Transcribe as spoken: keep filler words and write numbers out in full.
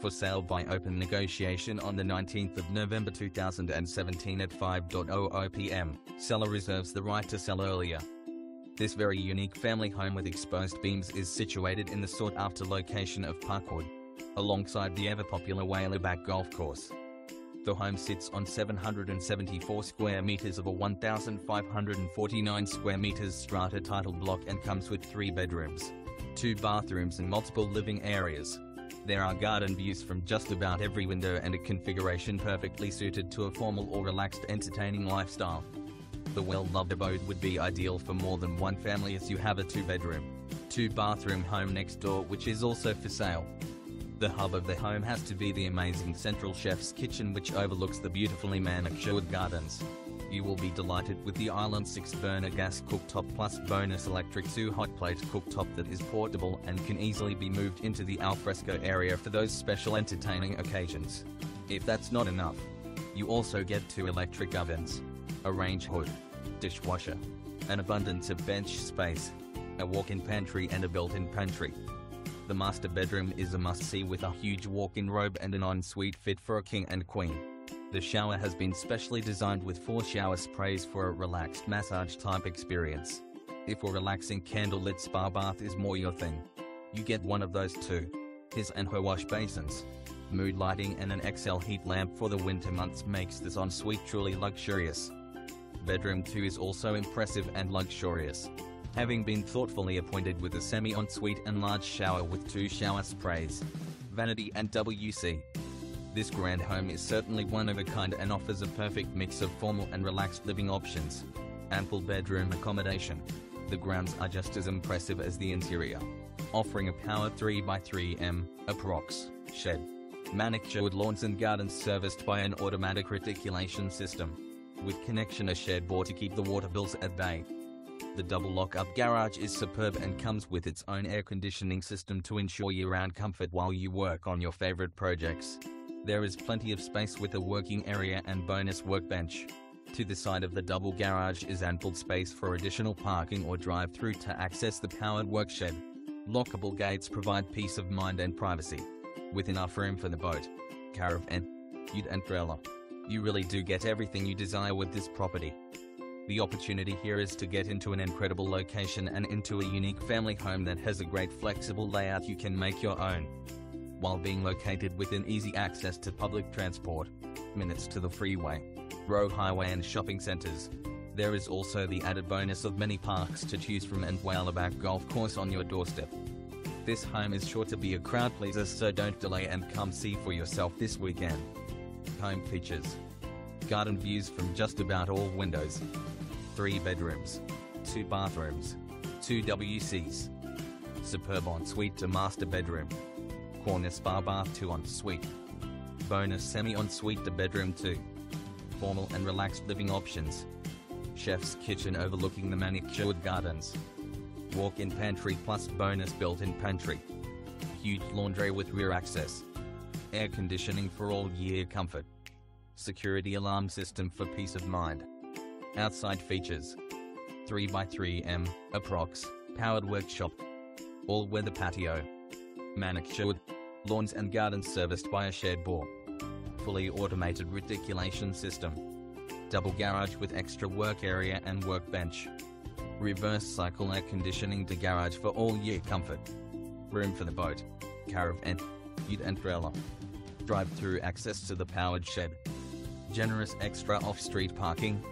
for sale by open negotiation on the nineteenth of November two thousand seventeen at five oh oh p m Seller reserves the right to sell earlier. This very unique family home with exposed beams is situated in the sought-after location of Parkwood, alongside the ever-popular Whaleback Golf Course. The home sits on seven hundred seventy-four square meters of a one thousand five hundred forty-nine square meters strata title block and comes with three bedrooms, two bathrooms and multiple living areas. There are garden views from just about every window and a configuration perfectly suited to a formal or relaxed entertaining lifestyle. The well-loved abode would be ideal for more than one family, as you have a two-bedroom, two-bathroom home next door which is also for sale. The hub of the home has to be the amazing central chef's kitchen, which overlooks the beautifully manicured gardens. You will be delighted with the island's six burner gas cooktop plus bonus electric two hot plate cooktop that is portable and can easily be moved into the alfresco area for those special entertaining occasions. If that's not enough, you also get two electric ovens, a range hood, dishwasher, an abundance of bench space, a walk-in pantry and a built-in pantry. The master bedroom is a must-see with a huge walk-in robe and an ensuite fit for a king and queen. The shower has been specially designed with four shower sprays for a relaxed massage-type experience. If a relaxing candlelit spa bath is more your thing, you get one of those too. His and her wash basins, mood lighting and an X L heat lamp for the winter months makes this ensuite truly luxurious. Bedroom two is also impressive and luxurious, having been thoughtfully appointed with a semi-ensuite and large shower with two shower sprays, vanity and W C. This grand home is certainly one of a kind and offers a perfect mix of formal and relaxed living options. Ample bedroom accommodation. The grounds are just as impressive as the interior, offering a powered three by three meter, approx, shed, manicured lawns and gardens serviced by an automatic reticulation system, with connection to shed door to keep the water bills at bay. The double lock-up garage is superb and comes with its own air conditioning system to ensure year-round comfort while you work on your favorite projects. There is plenty of space with a working area and bonus workbench. To the side of the double garage is ample space for additional parking or drive-through to access the powered workshed. Lockable gates provide peace of mind and privacy, with enough room for the boat, caravan, ute and trailer. You really do get everything you desire with this property. The opportunity here is to get into an incredible location and into a unique family home that has a great flexible layout you can make your own, while being located within easy access to public transport, minutes to the freeway, road, highway and shopping centers. There is also the added bonus of many parks to choose from and Whaleback Golf Course on your doorstep. This home is sure to be a crowd pleaser, so don't delay and come see for yourself this weekend. Home features: garden views from just about all windows, three bedrooms, two bathrooms, two W Cs, superb ensuite to master bedroom, corner spa bath to ensuite, bonus semi-ensuite to bedroom two, formal and relaxed living options, chef's kitchen overlooking the manicured gardens, walk-in pantry plus bonus built-in pantry, huge laundry with rear access, air conditioning for all year comfort, security alarm system for peace of mind. Outside features: three by three meter, approx, powered workshop, all-weather patio, manicured lawns and gardens serviced by a shared bore, fully automated reticulation system, double garage with extra work area and workbench, reverse cycle air conditioning to garage for all year comfort, room for the boat, caravan, ute and trailer, drive-through access to the powered shed, generous extra off-street parking.